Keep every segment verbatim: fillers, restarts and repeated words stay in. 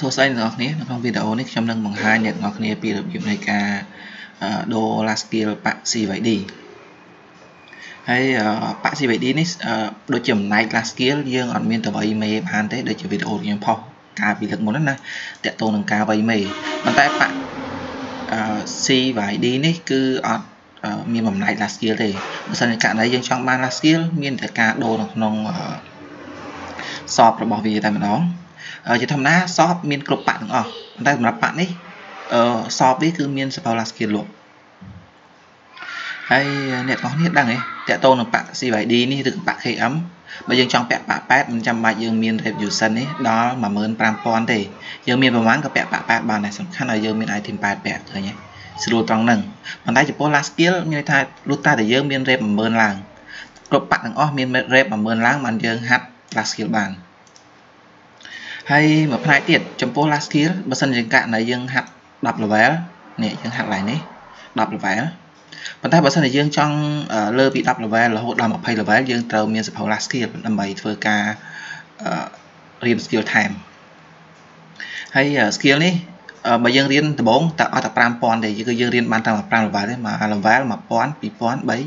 số sai nọ này trong video này chấm nâng bằng hai nhận nọ này pi được dùng đại ca đô la skill bạc si vậy đi hay bạc si vậy đi này đôi chấm này là skill riêng ở miền tây bảy mươi bàn thế để chụp video như phong cả vì lực muốn đó này tẹt tô nâng cao bảy mươi bàn tay bạc si vậy đi này cứ miền mầm này là skill thì sau này cả này riêng trong ban là skill miền tây ca đô nông sọp rồi bỏ về tại mình đó chỉ thầm ná shop miền club bạn đúng không? Đây là bạn ấy shop với cứ miền Sport Laskin luôn. Hay nẹt có nét đằng ấy, tẹt tô là bạn gì vậy đi ní được bạn hay ấm. Bây giờ trong pẹt bạn pet mình chăm bài dương miền đẹp dù sân ấy đó mà mơn prampon thì dương miền vào máng cả pẹt bạn pet bàn này, khăn là dương miền ai tìm bài pẹt thôi nhé. Sưu trong nâng, còn đây chỉ Sport Laskin như thế lúc ta để dương miền đẹp mà mơn làng. Club bạn đúng không? Miền đẹp mà mơn làng mà dương hát Laskin bàn. Hay một hai tiệt trong phố last year bữa sân trên cạn này dương hạt đập là vé nè dương hạt lại nấy đập là vé còn tại bữa sân này dương trong uh, lơ bị đập là vé là hộ làm một phay là vé dương tàu miền phố last year làm bảy phơi ca riêng skill time hay uh, skill này uh, mà dương riêng từ bốn tạo ở tập pram pon để cứ dương riêng ban tàu pram là vé đấy mà làm vé mà pon bị pon bấy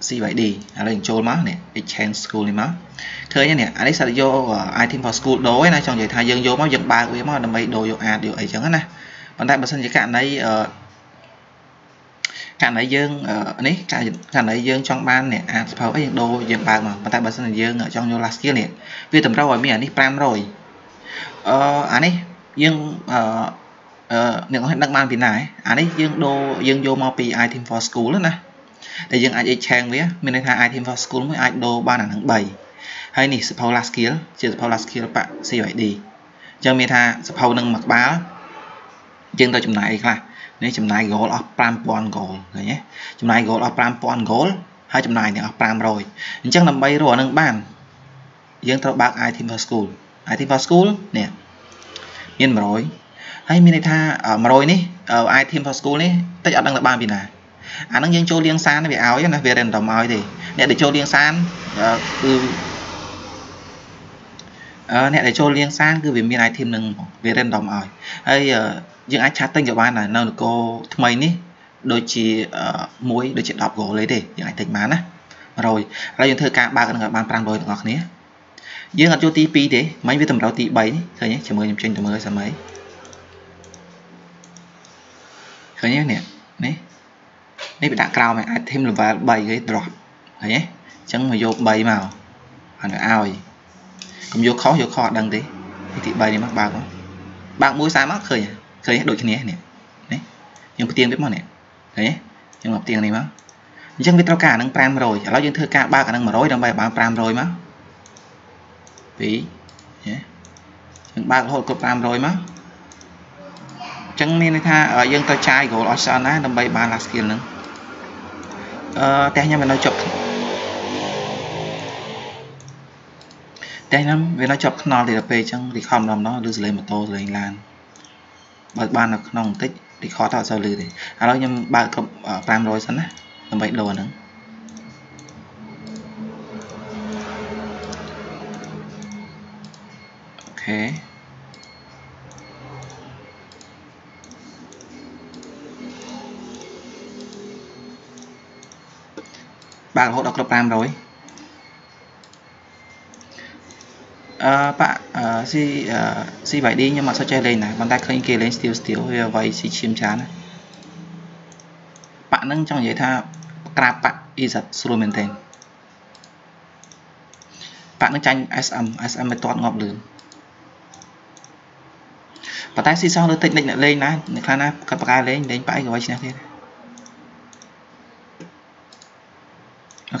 si vậy đi là hình trôi má này exchange school đi má thế nhá nè anh ấy sẽ vô item for school đối này trong vậy thay dương vô máu dân ba quý máu đầm bay đồ vô à điều ấy chẳng hết này còn tại bản thân chỉ cạn đấy cạn đấy dương này cạn đấy dương trong ban này à phải cái đồ dân ba mà còn tại bản thân dương ở trong vô last year này vì tầm đâu rồi mấy anh ấy pram rồi anh ấy dương những cái đăng ban bên này anh ấy dương đồ dương vô máu pi item for school nữa nè để dương ai trang với mình đây thay item for school với idol ba là tháng bảy hay nè support last skill chỉ support last skill bạn si vậy đi cho mình thay support nâng mặc báo dương tôi chấm này là nếu chấm này goal of pram pon goal này nhé chấm này goal of pram pon goal hai chấm này thì of pram rồi nhưng chắc là bay rồi nâng bàn dương tôi bác item for school item for school nè yên rồi hay mình đây thay ở rồi ní ở item for school này tất cả đang là ba bên này anh à, đang cho liên san về áo là về đèn đỏ màu thì nè để cho liên san uh, ừ. uh, nè để cho liên san cứ về miền này thêm đừng về đèn đỏ màu hay những ai chat tên của bạn là nào cô mày ní đôi chỉ uh, muối đôi chỉ đọc gỗ lấy để những ai thích má nè rồi là những thời cả ba cái bạn đang rồi ngọc nhé dương là cho tí pi thế mấy với tầm đầu tí bảy thôi nhé chào mừng trên tầm mới sao mấy thôi nhé nè đấy này bị đạn cao này thêm là vào bảy cái drop đấy chẳng mà vô bảy màu anh ao gì cũng vô khó vô khó đằng thế thì bảy này mắc bao không bạn mũi xa mắc khởi khởi đội trên này đấy nhưng có tiền biết mà này đấy nhưng mà tiền này mà chẳng biết tao cả đang pram rồi chả nói chuyện thưa cả ba cả đang mở rối đang bài ba pram rồi má tí nhé ba hội của pram rồi má chẳng nên tha ở dân tao trai của nó sao ná đang bài ba là skill nữa tay nha mình nói chụp tay lắm về nó chụp nó thì là về chẳng thì không làm nó đưa lên một tô rồi anh lan bật ban là nòng tích thì khó tạo sao lừa thì à đó nhưng ba cộng ở pram rồi sẵn á làm vậy đồ nữa ok ba hộ đọc pram rồi à, bạn uh, si uh, si vậy đi nhưng mà sao chơi lên này bàn tay khơi kia lên still still về vậy si chim chán này bạn nâng trong giấy tha crap bạn isat sulumentain bạn nâng tranh sm sm mới toàn ngọc đường bàn tay si sao nó tịnh định lại lên này khá là cặp cái lên đến bãi rồi chứ thế ok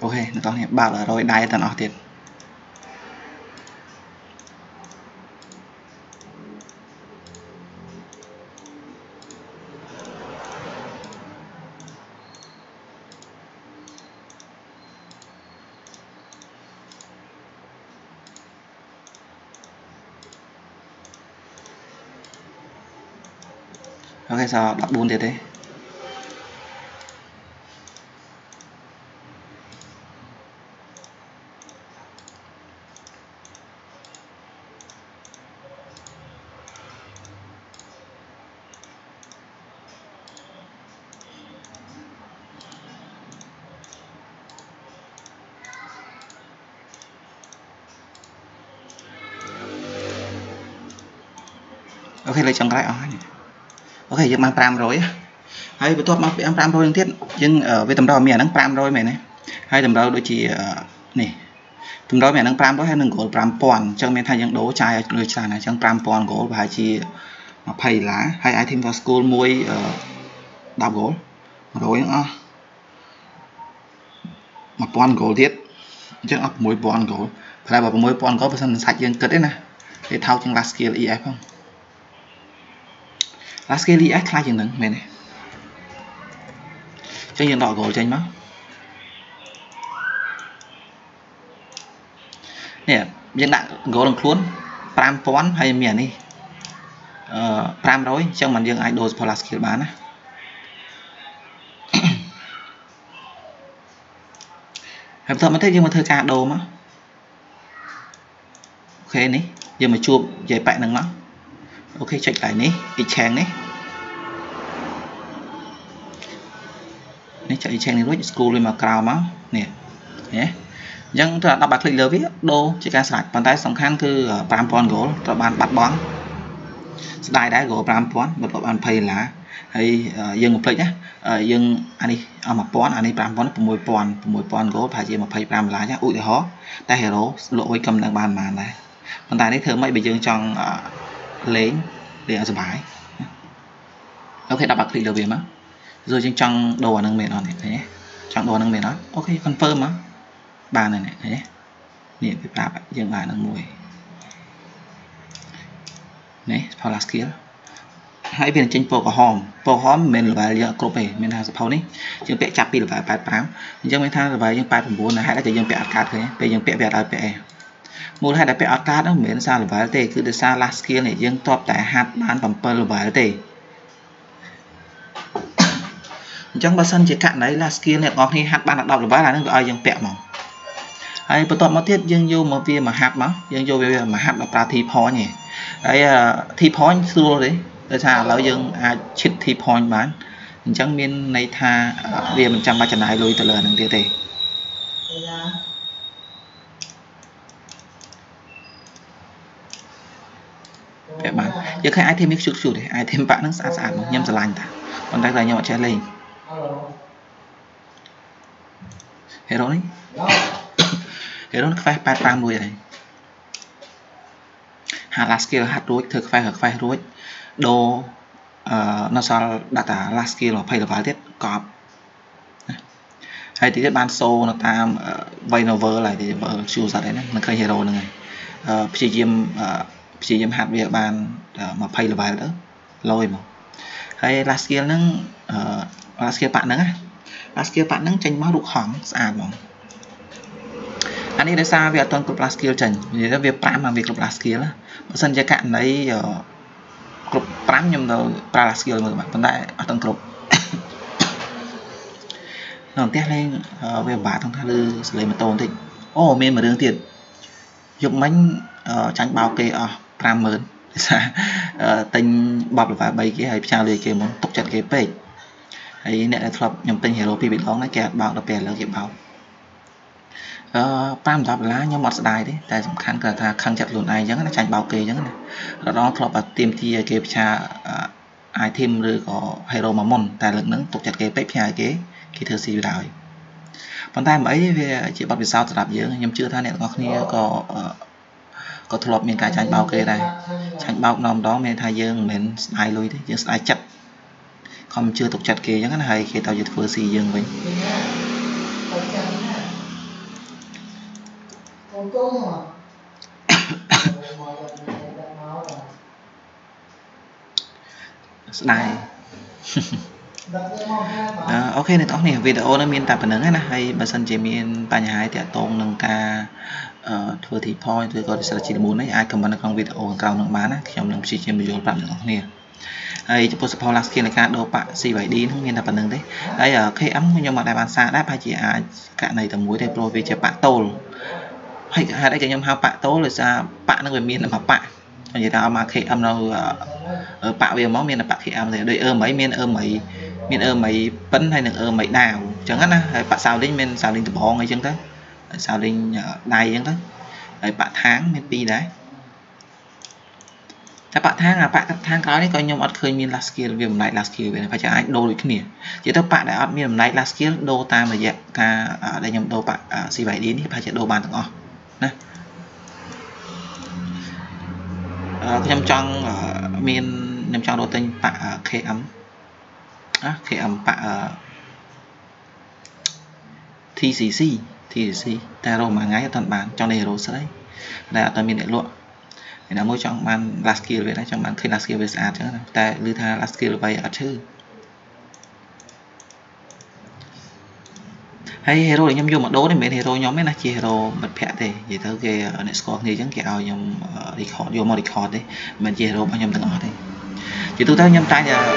ok nó to này bảo là rồi đai tao nó tiền ok sao đặt buồn thế thế ok lấy chồng cái này ok nhưng mà pram rồi hay với tôi mà bị pram rồi tiết nhưng ở với tầm đó mẹ đang pram rồi mẹ này hay tầm đó đôi chỉ này tầm đó mẹ đang pram đó hay đừng có pram pòn cho mẹ thay những đố chai người chai này trong pram pòn gỗ và chỉ phẩy lá hay ai thêm vào school môi đào gỗ rồi mà pòn gỗ tiết chứ ấp mối pòn gỗ phải bảo mối pòn có phải sẵn sạch dân cất đấy nè để thao trong lá skill ef không lá cây li ác lai chừng nắng mẹ này cho nhìn đỏ gỗ chanh máu nè những đạn gỗ đồng cuốn pram pón hay miền đi ờ, pram đối trong màn dương idol và lá cây bán á hợp thợ mà thích nhưng mà thơ ca đồ mà ok này giờ mà chụp dễ bại nắng máu ok chạy lại ní ít chèn ní ní chạy chèn ní rút school lên mà cào máu nè nhé nhưng là đọc bạc lịch lừa viết đô chỉ ca sạch bàn tay sòng khăn thư pram pon gỗ rồi bàn bắt bón đai đá gỗ pram pon một bộ bàn phây lá hay dừng một phây nhá dừng anh đi ở mà pon anh đi pram pon mùi pon mùi pon gỗ phải gì mà phây pram lá nhá ui để hó ta hiểu lộ cầm đang bàn mà này bàn tay đấy thường mấy bị dừng trong lấy để ở bài ok đọc bạc thì được về mà rồi trên trong đồ năng mềm nó này thế trong đồ năng mềm nó ok confirm mà bà này này thế niệm cái bà dừng lại năng mùi này thao là skill hãy viên trên bộ của hòm bộ hòm mình là giờ cột về mình là thao đấy nhưng bẹ chặt pin là bài tám nhưng mấy thao là bài nhưng bài phần bốn là hãy đã chơi nhưng bẹ cát thế bây giờ bẹ bẹ là bẹ một hai đã bị ắt cát đó miễn sao là vài tệ cứ được xa last kia này dân top tại hạt bán bằng pearl là vài tệ trong ba sân chỉ cạn đấy last kia này ngọc thì hạt bán đọc là vài là nó ai dân bẹo mà ấy bắt toàn mất tiết dân vô mà viên mà hạt máu dân vô về mà hạt là ta thì phó nhỉ đấy thì phó xưa đấy tại sao lão dân chít thì phó bán chẳng miên này tha về mình trăm ba trăm này lùi từ lần đầu tiên vậy mà giờ cái ai thêm biết chút chút để ai thêm bạn nó sẵn sàng một nhâm giờ lành ta còn đây là nhau trẻ lên thế rồi thế đó phải ba ba mùi này hà last kia hát ruột thực phải hợp phải ruột đồ nó sao đặt à last kia nó phải là vài tiết cọp hay thì cái ban show nó ta vay nó vỡ lại thì vỡ siêu sạch đấy nó khơi hero này phi game phi game hạt về bàn mà pay là bài nữa lôi mà hay last kia nó last kia bạn nữa last kia bạn nó tranh máu đục hỏng à mà anh ấy đã xa về toàn club last kia chỉnh thì việc pram mà việc club last kia là sân chơi cạn đấy club pram nhầm đầu pra last kia mà bạn đại ở toàn club nòng tét lên về bả thằng tha lư lấy mà tồn thì ô men mà đường tiền dụng mánh tránh bao kê ở pram mớn tình bọc và bay cái hay trao lời kê muốn tục chặt cái page ấy nè là club nhầm tình hero bị lóng cái kẹt bảo là bè là kẹt bảo pram đạp lá nhưng mà đại đấy tại sầm khăn cả thà khăn chặt luôn ai giống nó tránh bao kê giống này đó club ở tìm thì kê trà ai thêm rồi có hero mà mòn tại lực nắng tục chặt cái page hay cái khi thưa xì đào còn tay mấy chị bắt vì sao tập dữ nhưng chưa thay nè ngọc nia có có thuộc mình cái tranh bao kê này tranh bao nòng đó mình thay dương mình ai lui đấy ai chặt không chưa tục chặt kê những cái này khi tao dịch vừa xì dương mình này ok này tóc này video nó miên tập nướng này hay bà sân chế miên bà nhà hai tiệt tôn nâng ca thừa thì point tôi gọi sẽ là chỉ muốn đấy ai cầm vào trong video cao nâng bán á trong nâng chi trên video bạn tóc này ai chụp postpone last kia là cả đồ bạn xì bảy đi không miên tập nướng đấy đây ở khi ấm nhưng mà đại bàn xa đáp hai chị à cả này tầm muối đẹp pro về chế bạn tô hay hai đại chị nhầm hai bạn tô rồi ra bạn nó người miên là mà bạn còn gì tao mà khi âm đâu ở bạn về máu miên là bạn khi âm thì đợi ơ mấy miên ơ mấy mình ở mấy vẫn hay là ở mấy đào chẳng hạn là bạn sao đến mình sao đến từ bò ngay chân tới sao đến đài chân tới đấy bạn tháng mình đi đấy các bạn tháng là bạn tháng cái đấy coi nhau ăn khơi mình là skill việc này là skill về phải cho anh đôi cái nè chỉ các bạn đã ăn miếng này là skill đô ta mà dẹp ca đây nhầm đô bạn xì bảy đến thì phải chạy đô bàn được nè nhầm trong miền nhầm trong đô tinh bạn khê ấm á thì âm bạ thì gì gì thì gì ta rồi mà ngay toàn bán cho này rồi sẽ đấy là toàn miền đại luận để là môi trong ban last kia về đây trong bán khi last kia về sạt chứ ta lưu tha last kia về ở chứ hay hero để nhâm vô một đố để mấy hero nhóm mấy là chia hero bật phẹt thì vậy thôi kìa net score thì chẳng kẹo nhầm record vô một record đấy mình chia hero bao nhầm từng ngõ đấy chỉ tôi ta nhâm tay là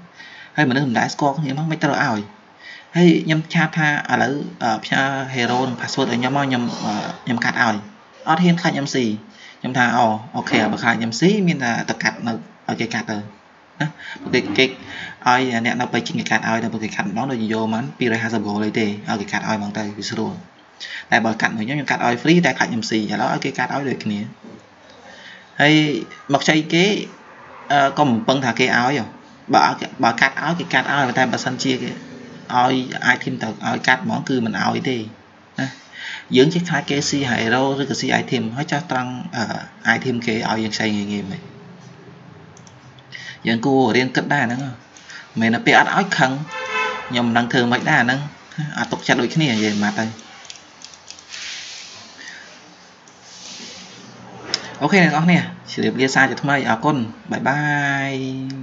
hay mà đừng đã score thì mắc mấy tao ảo hay nhầm cha tha à lỡ cha hero password ở nhầm nhầm nhầm cắt ảo ở thiên khai nhầm gì nhầm tha ảo ok ở bậc khai nhầm gì mình là tập cắt ở cái cắt rồi cái cái ai nè nó bay trên cái cắt ai là một cái cắt nó là vô mắn pira hazard goal lấy tề ở cái cắt ai bằng tay bị sờ đồ tại bậc cắt người nhầm cắt ai free tại khai nhầm gì ở đó ở cái cắt ai được kia hay mặc say cái còn bận thà cái áo rồi bà bà cắt áo cái cắt áo người ta bà săn chia cái ai ai thêm tờ ai cắt món cư mình áo ấy thì dưỡng chiếc thái kế si hài đâu rồi cái si ai thêm hết cho tăng ai thêm cái áo dân xây nghề nghiệp này dân cua ở trên cất đà nữa mình là bé áo khăn nhầm đang thường mấy đà nữa à tục chặt đuổi cái này về mặt đây ok này con nè chỉ được lia sai cho thôi à con bye bye